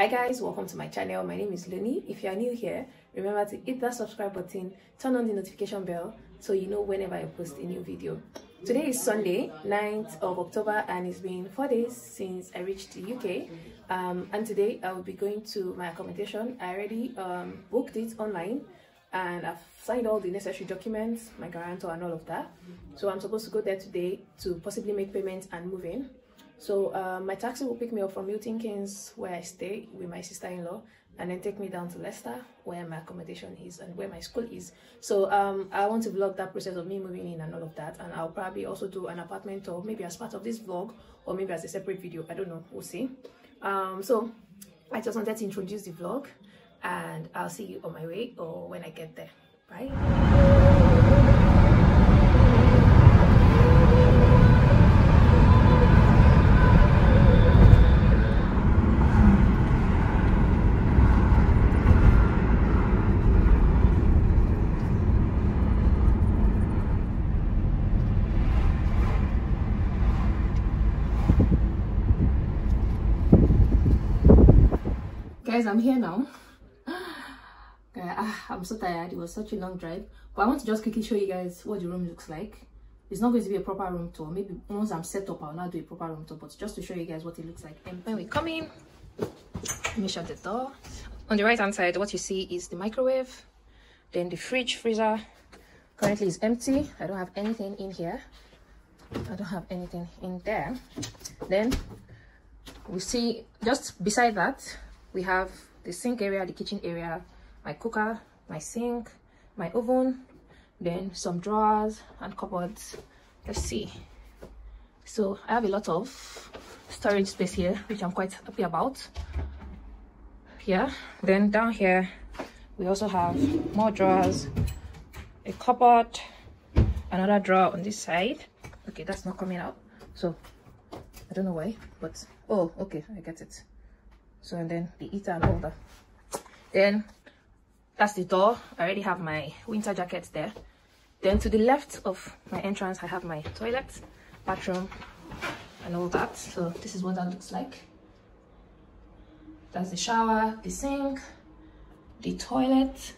Hi guys, welcome to my channel. My name is Luni. If you are new here, remember to hit that subscribe button, turn on the notification bell so you know whenever I post a new video. Today is Sunday, 9th of October, and it's been 4 days since I reached the UK. And today I will be going to my accommodation. I already booked it online and I've signed all the necessary documents, my guarantor and all of that. So I'm supposed to go there today to possibly make payments and move in. So my taxi will pick me up from Milton Keynes, where I stay with my sister-in-law, and then take me down to Leicester, where my accommodation is and where my school is. So I want to vlog that process of me moving in and all of that, and I'll probably also do an apartment tour, maybe as part of this vlog or maybe as a separate video. I don't know, we'll see. So I just wanted to introduce the vlog, and I'll see you on my way or when I get there. Bye. Guys, I'm here now. I'm so tired. It was such a long drive, but I want to just quickly show you guys what the room looks like. It's not going to be a proper room tour. Maybe once I'm set up, I'll not do a proper room tour, but just to show you guys what it looks like. And when we come in, let me shut the door. On the right hand side, what you see is the microwave, then the fridge, freezer. Currently is empty. I don't have anything in here. I don't have anything in there. Then we see just beside that, we have the sink area, the kitchen area, my cooker, my sink, my oven, then some drawers and cupboards. Let's see. So I have a lot of storage space here, which I'm quite happy about. Yeah, then down here we also have more drawers, a cupboard, another drawer on this side. Okay, that's not coming out, so I don't know why, but oh, okay, I get it. So, and then the heater and all that. Then that's the door. I already have my winter jacket there. Then to the left of my entrance, I have my toilet, bathroom and all that. So this is what that looks like. That's the shower, the sink, the toilet,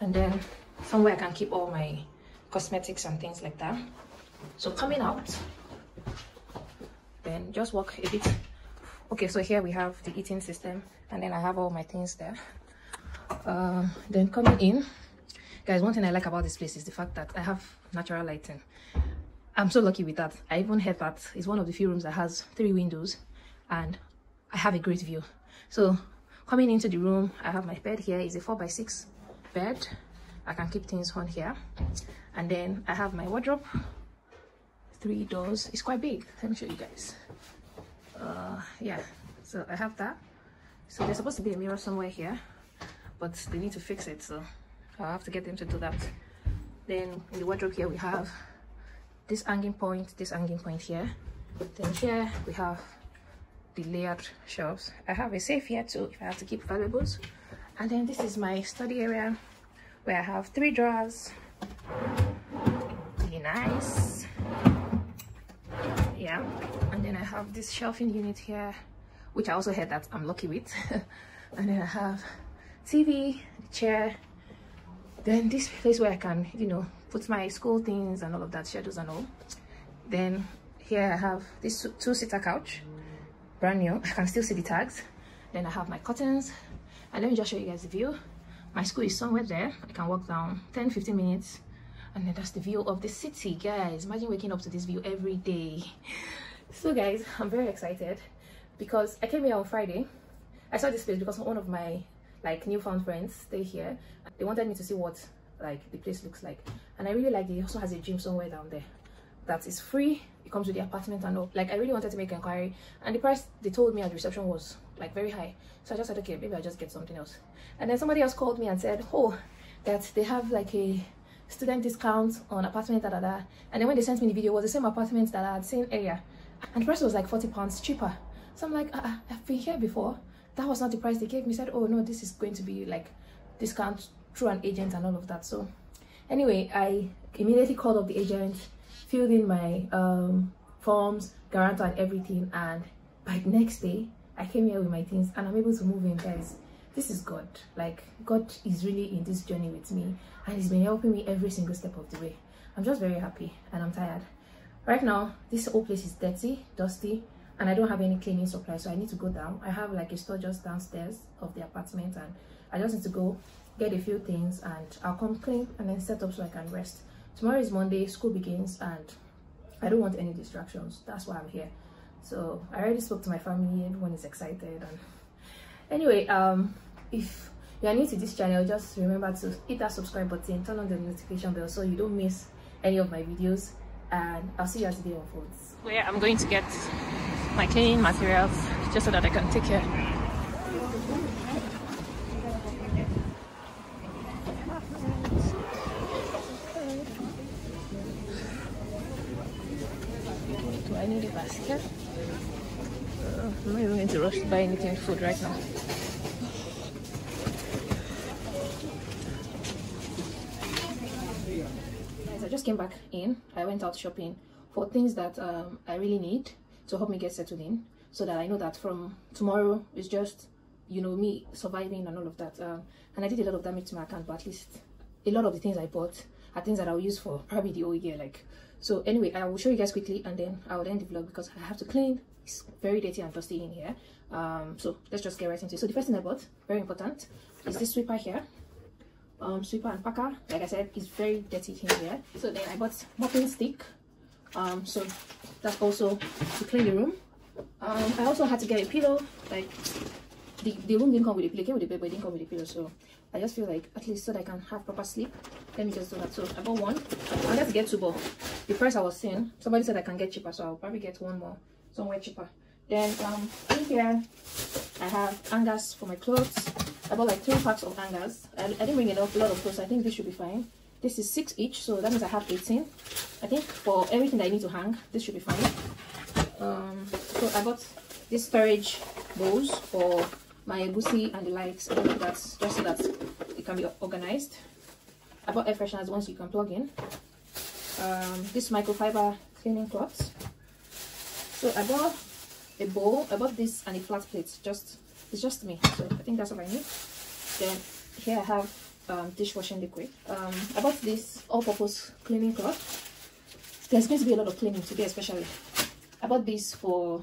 and then somewhere I can keep all my cosmetics and things like that. So coming out, then just walk a bit. Okay, so here we have the eating system, and then I have all my things there. Then coming in, guys, one thing I like about this place is the fact that I have natural lighting. I'm so lucky with that. I even heard that it's one of the few rooms that has 3 windows, and I have a great view. So coming into the room, I have my bed here. It's a 4x6 bed. I can keep things on here. And then I have my wardrobe, 3 doors. It's quite big. Let me show you guys. Yeah, so I have that. So there's supposed to be a mirror somewhere here, but they need to fix it, so I'll have to get them to do that. Then in the wardrobe here we have this hanging point, here. Then here we have the layered shelves. I have a safe here too if I have to keep valuables. And then this is my study area, where I have 3 drawers. Really nice. Yeah, and then I have this shelving unit here, which I also heard that I'm lucky with. And then I have TV, chair, then this place where I can, you know, put my school things and all of that, shadows and all. Then here I have this 2-seater couch, brand new. I can still see the tags. Then I have my curtains, and let me just show you guys the view. My school is somewhere there. I can walk down 10-15 minutes. And then that's the view of the city, guys. Imagine waking up to this view every day. So guys, I'm very excited because I came here on Friday. I saw this place because one of my like newfound friends stay here. They wanted me to see what like the place looks like, and I really like it. It also has a gym somewhere down there that is free. It comes with the apartment and all. Like, I really wanted to make an inquiry, and the price they told me at the reception was like very high, so I just said, okay, maybe I'll just get something else. And then somebody else called me and said, oh, that they have like a student discount on apartment, da, da, da. And then when they sent me the video, it was the same apartment that I had seen earlier, and the price was like £40 cheaper. So I'm like, I've been here before. That was not the price they gave me. Said, oh no, this is going to be like discount through an agent and all of that. So anyway, I immediately called up the agent, filled in my forms, guarantor and everything, and by the next day I came here with my things and I'm able to move in, guys. This is God. Like, God is really in this journey with me and he's been helping me every single step of the way. I'm just very happy and I'm tired. Right now, this whole place is dirty, dusty, and I don't have any cleaning supplies, so I need to go down. I have like a store just downstairs of the apartment and I just need to go get a few things and I'll come clean and then set up so I can rest. Tomorrow is Monday, school begins and I don't want any distractions. That's why I'm here. So I already spoke to my family, everyone is excited. And anyway, if you are new to this channel, just remember to hit that subscribe button, turn on the notification bell so you don't miss any of my videos, and I'll see you as the day unfolds. Where I'm going to get my cleaning materials just so that I can take care. Do I need a basket? I'm not even going to rush to buy anything food right now. I just came back in. I went out shopping for things that I really need to help me get settled in, so that I know that from tomorrow it's just, you know, me surviving and all of that. And I did a lot of damage to my account, but at least a lot of the things I bought are things that I'll use for probably the whole year. Like, so anyway, I will show you guys quickly and then I will end the vlog because I have to clean. It's very dirty and dusty in here. So let's just get right into it. So the first thing I bought, very important, is this sweeper here. Sweeper and packer, like I said, is very dirty in here. So then I bought mopping stick, so that's also to clean the room. I also had to get a pillow. Like, the room didn't come with a pillow, it came with a bed, but it didn't come with a pillow, so I just feel like at least so that I can have proper sleep, let me just do that. So I bought one. I had to get two, but the price I was seeing, somebody said I can get cheaper, so I'll probably get one more somewhere cheaper. Then in here I have hangers for my clothes. I bought like 3 packs of hangers. I didn't bring enough, a lot of clothes. I think this should be fine. This is 6 each, so that means I have 18. I think for everything that I need to hang, this should be fine. So I got these storage bowls for my egusi and the likes. I don't know if that's just so that it can be organized. I bought air fresheners, ones you can plug in. This microfiber cleaning cloths. So I bought a bowl. I bought this and a flat plate. It's just me, so I think that's all I need. Then here I have dishwashing liquid. I bought this all-purpose cleaning cloth. There's going to be a lot of cleaning today, especially. I bought this for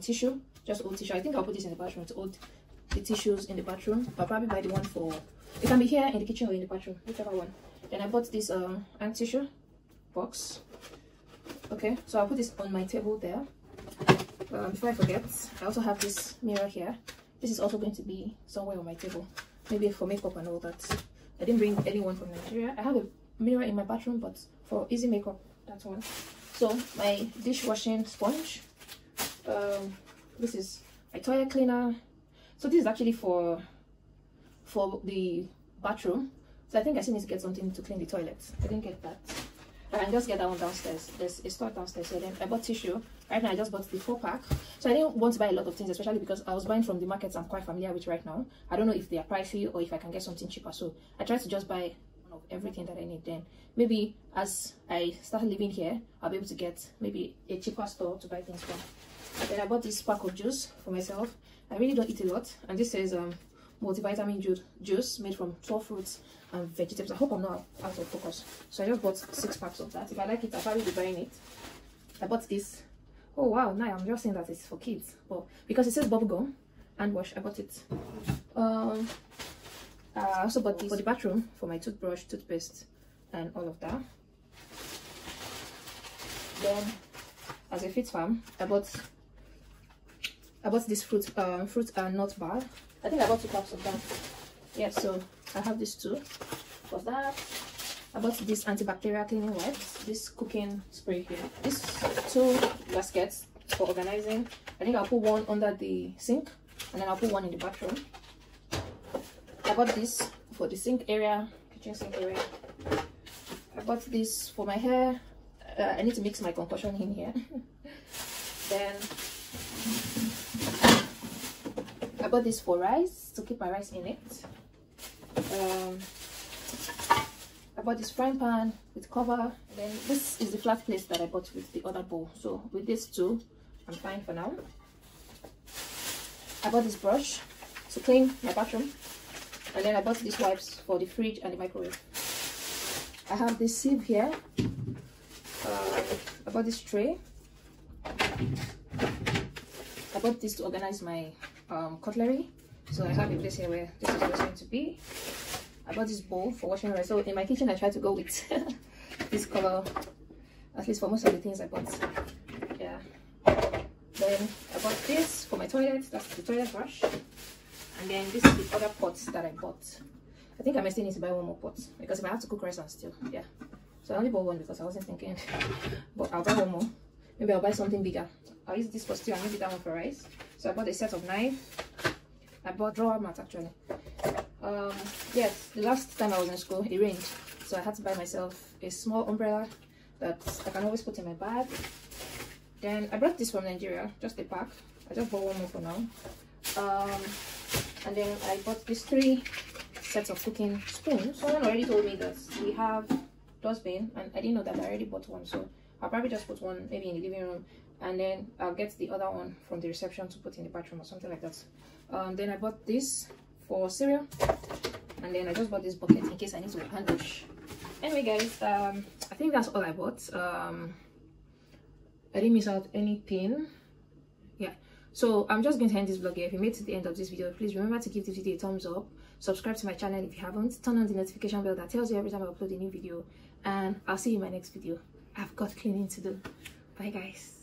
tissue, just old tissue. I think I'll put this in the bathroom, to hold the tissues in the bathroom. I'll probably buy the one for, it can be here in the kitchen or in the bathroom, whichever one. Then I bought this hand tissue box. Okay, so I'll put this on my table there. Before I forget, I also have this mirror here. This is also going to be somewhere on my table, maybe for makeup and all that. I didn't bring anyone from Nigeria. I have a mirror in my bathroom, but for easy makeup, that one. So my dishwashing sponge. This is my toilet cleaner. So this is actually for the bathroom. So I think I still need to get something to clean the toilet. I didn't get that. I can just get that one downstairs. There's a store downstairs. So then I bought tissue. Right now I just bought the 4-pack. So I didn't want to buy a lot of things, especially because I was buying from the markets I'm quite familiar with right now. I don't know if they are pricey or if I can get something cheaper. So I tried to just buy one of everything that I need. Then maybe as I start living here, I'll be able to get maybe a cheaper store to buy things from. And then I bought this pack of juice for myself. I really don't eat a lot. And this is multivitamin juice made from 12 fruits and vegetables. I hope I'm not out of focus. So I just bought 6 packs of that. If I like it, I'll probably be buying it. I bought this. Oh wow, now I'm just saying that it's for kids, but because it says bubble gum and wash, I bought it. I also bought this for the bathroom, for my toothbrush, toothpaste and all of that. Then as a fit farm, I bought this fruit and nut bar. I think I bought 2 packs of that. Yeah, so I have these 2 for that. I bought this antibacterial cleaning wipes, this cooking spray here, these 2 baskets for organizing. I think I'll put one under the sink and then I'll put one in the bathroom. I bought this for the sink area, kitchen sink area. I bought this for my hair. I need to mix my concoction in here. Then I bought this for rice, to keep my rice in it. I bought this frying pan with cover. Then this is the flat plate that I bought with the other bowl. So with these 2, I'm fine for now. I bought this brush to clean my bathroom, and then I bought these wipes for the fridge and the microwave. I have this sieve here. I bought this tray. I bought this to organize my cutlery, so I have a place here where this is what's going to be. I bought this bowl for washing rice. So in my kitchen I try to go with this cover, at least for most of the things I bought. Yeah. Then I bought this for my toilet, that's the toilet brush. And then this is the other pot that I bought. I think I may still need to buy one more pot because if I have to cook rice and stew, yeah. So I only bought one because I wasn't thinking, but I'll buy one more. Maybe I'll buy something bigger. I'll use this for stew and maybe that one for rice. So I bought a set of knives. I bought drawer mat actually. Yes, the last time I was in school it rained, so I had to buy myself a small umbrella that I can always put in my bag. Then I brought this from Nigeria, just a pack. I just bought one more for now. And then I bought these 3 sets of cooking spoons. Someone already told me that we have dustbin, and I didn't know that. I already bought one, so I'll probably just put one maybe in the living room, and then I'll get the other one from the reception to put in the bathroom or something like that. Then I bought this for cereal, and then I just bought this bucket in case I need to hand wash. Anyway guys, I think that's all I bought. I didn't miss out anything. Yeah, so I'm just going to end this vlog here. If you made it to the end of this video, please remember to give this video a thumbs up, subscribe to my channel if you haven't, turn on the notification bell that tells you every time I upload a new video, and I'll see you in my next video. I've got cleaning to do. Bye guys.